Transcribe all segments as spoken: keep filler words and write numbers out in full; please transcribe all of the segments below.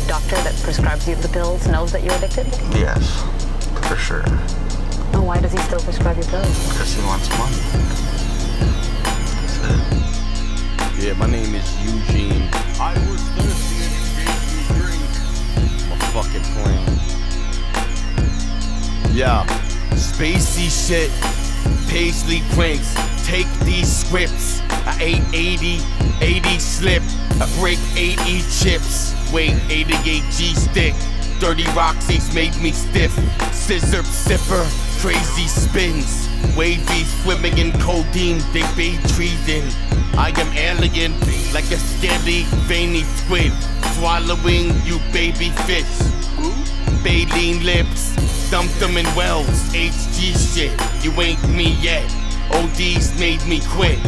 the doctor that prescribes you the pills knows that you're addicted? Yes, for sure. And why does he still prescribe you pills? Because he wants money. That's it. Yeah, my name is Eugene. I was thirsty and he gave me drink. My fucking plan. Yeah, spacey shit. Paisley Prince, take these scripts. I ate eighty, eighty slip. I break eighty chips. Weight eighty-eight G stick. Dirty Roxy's made me stiff. Scissor sipper, crazy spins. Wavy swimming in codeine, they be treason. I am alien, like a scaly, veiny squid. Swallowing you baby fish. Baleen lips, dumped them in wells. H G shit, you ain't me yet. O D's made me quit.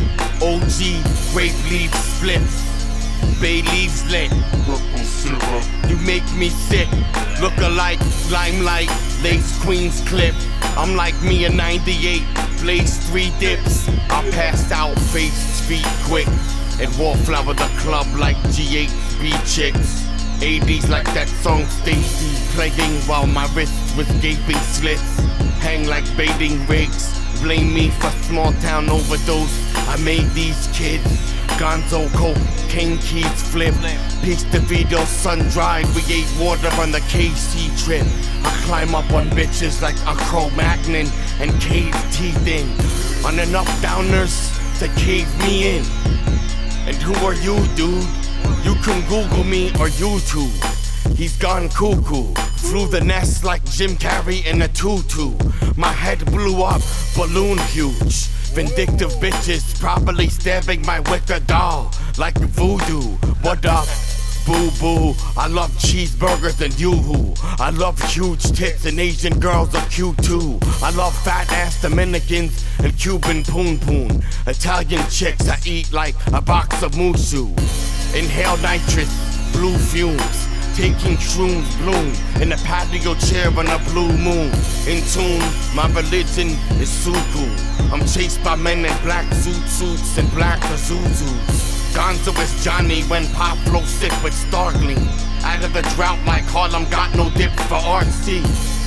O G, grape leaf splits. Bay leaves lit. Purple syrup. You make me sick. Look alike, limelight, lace queen's clip. I'm like me in ninety-eight, blaze three dips. I passed out, face feet quick. And wallflower the club like G H B chicks. eighties like that song Stacy playing while my wrist was gaping slits. Hang like baiting rigs. Blame me for small town overdose. I made these kids. Gonzo coke, cane keys flip. Peach DeVito sun dried. We ate water on the K C trip. I climb up on bitches like a Cro-Magnon and cave teeth in. On enough downers to cave me in. And who are you, dude? You can Google me or YouTube. He's gone cuckoo. Flew the nest like Jim Carrey in a tutu. My head blew up, balloon huge. Vindictive bitches properly stabbing my wicker doll like voodoo. What up, boo boo? I love cheeseburgers and yoo-hoo. I love huge tits and Asian girls are cute too. I love fat ass Dominicans and Cuban poon poon. Italian chicks I eat like a box of musu. Inhale nitrous, blue fumes. Taking shrooms bloom in a patio chair on a blue moon. In tune, my religion is suku. I'm chased by men in black suit suits and black Azuzus. Gonzo is Johnny when Pablo sick with Starkly. Out of the drought, my column got no dip for R C.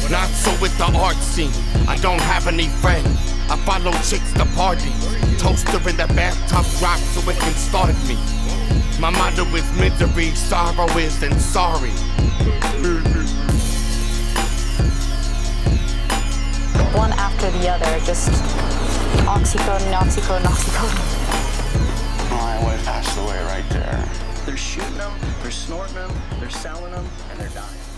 Not so with the art scene. I don't have any friends. I follow chicks to party. Toaster in the bathtub drop so it can start me. My motto is misery, sorrow is, and sorry. One after the other, just oxycodone, oxycodone, oxycodone. My wife passed away right there. They're shooting them, they're snorting them, they're selling them, and they're dying.